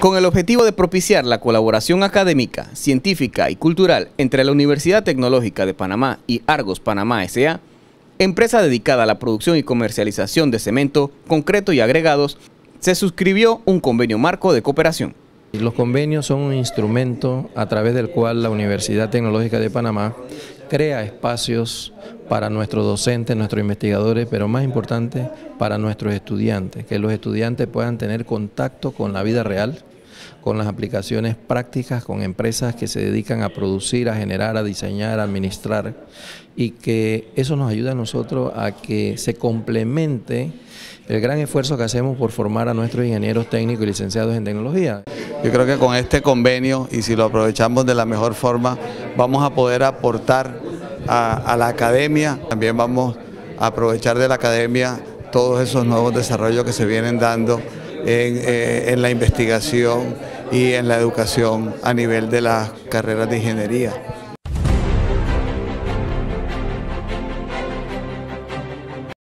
Con el objetivo de propiciar la colaboración académica, científica y cultural entre la Universidad Tecnológica de Panamá y Argos Panamá S.A., empresa dedicada a la producción y comercialización de cemento, concreto y agregados, se suscribió un convenio marco de cooperación. Los convenios son un instrumento a través del cual la Universidad Tecnológica de Panamá crea espacios para nuestros docentes, nuestros investigadores, pero más importante para nuestros estudiantes, que los estudiantes puedan tener contacto con la vida real, con las aplicaciones prácticas, con empresas que se dedican a producir, a generar, a diseñar, a administrar, y que eso nos ayuda a nosotros a que se complemente el gran esfuerzo que hacemos por formar a nuestros ingenieros técnicos y licenciados en tecnología. Yo creo que con este convenio, y si lo aprovechamos de la mejor forma, vamos a poder aportar a la academia. También vamos a aprovechar de la academia todos esos nuevos desarrollos que se vienen dando en la investigación y en la educación a nivel de las carreras de ingeniería.